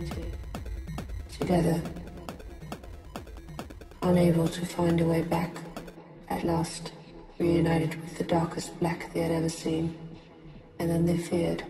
humanity. Together, unable to find a way back, at last reunited with the darkest black they had ever seen, and then they feared.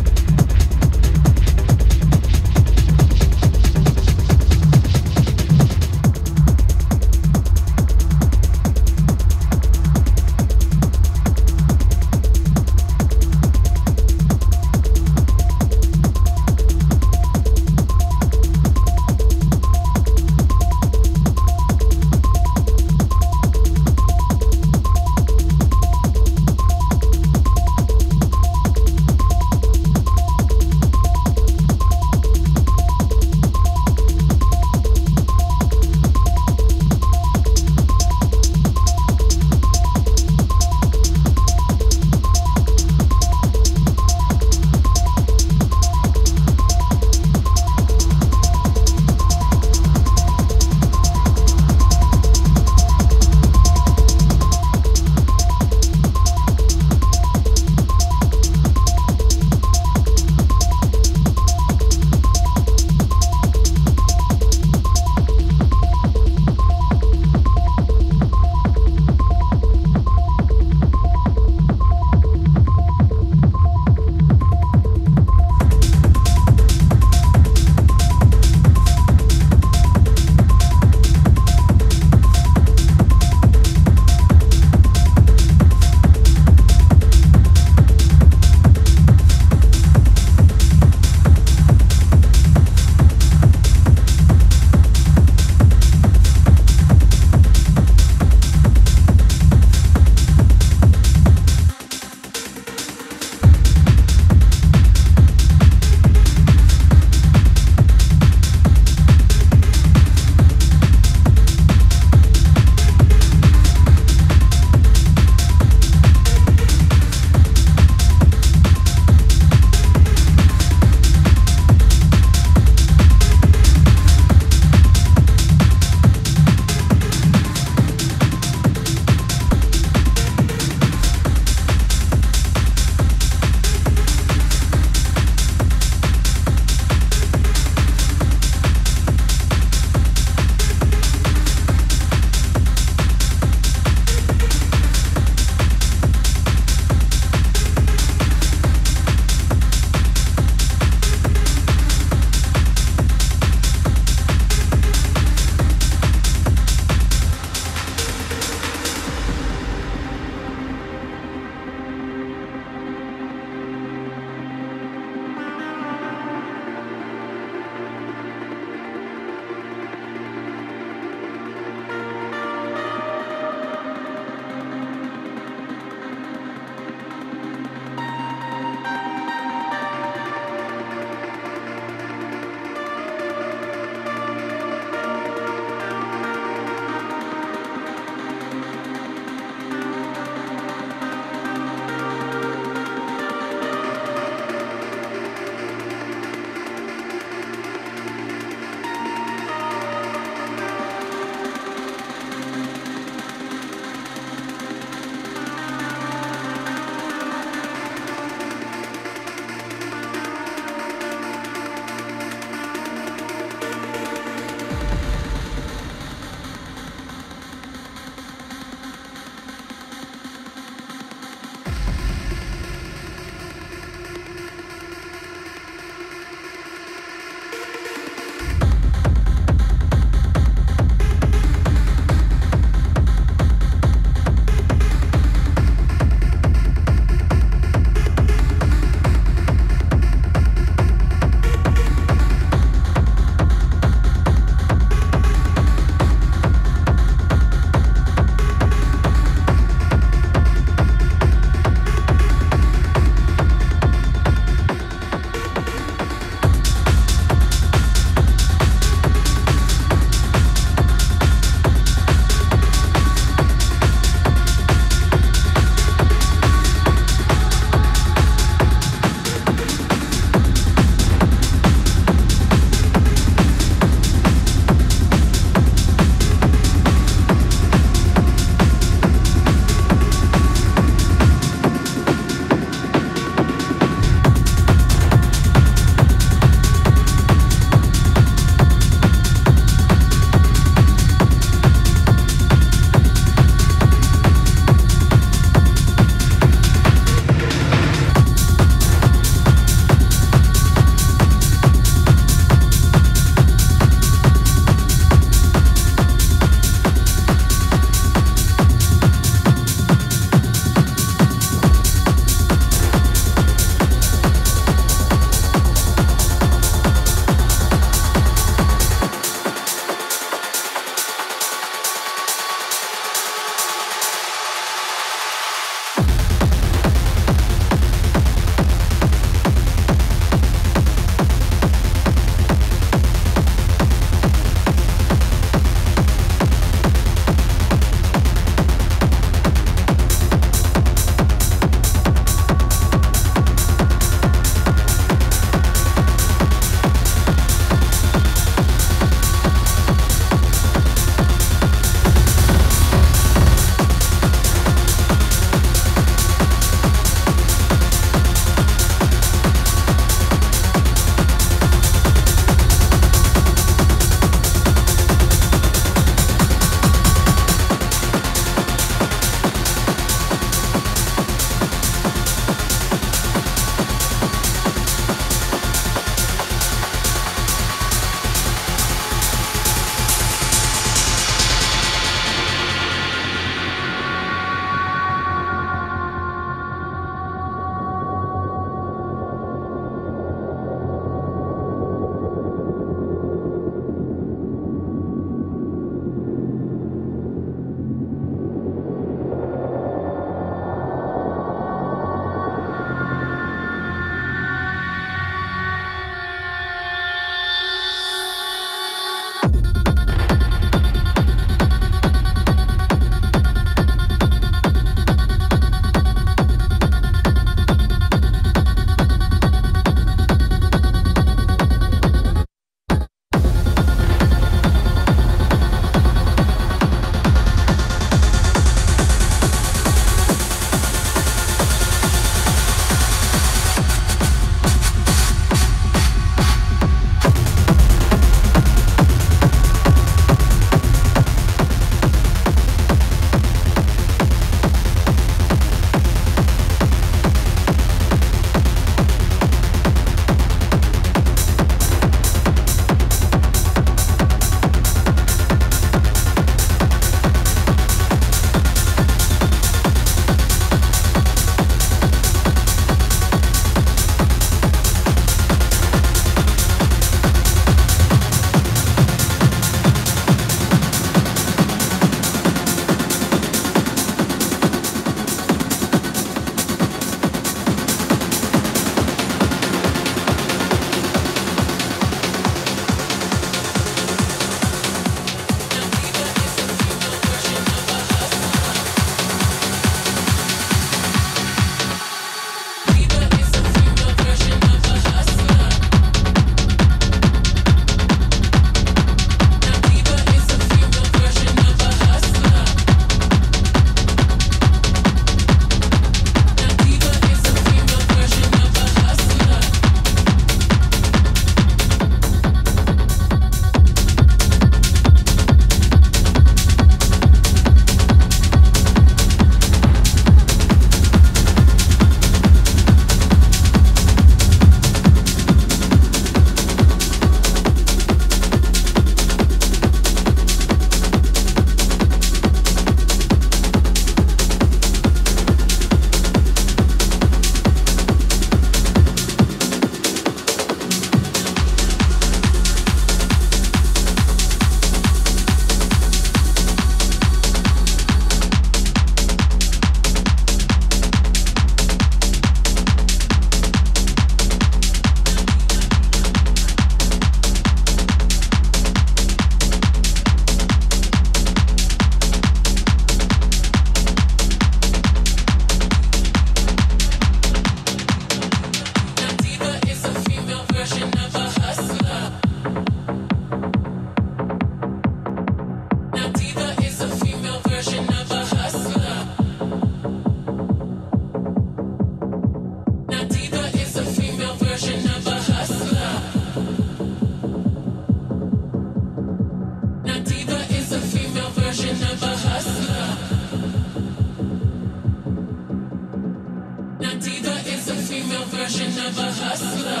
never hustler.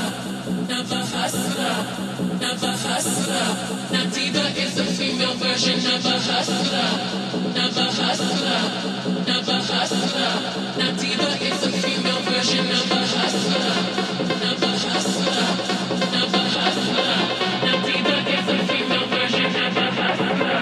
Nadida is the female version of a hustler, never hustler. Nadida is the female version of a hustler, never hustler. Nadida is the female version of a hustler.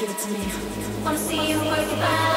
Give it to me. Wanna see you work it out.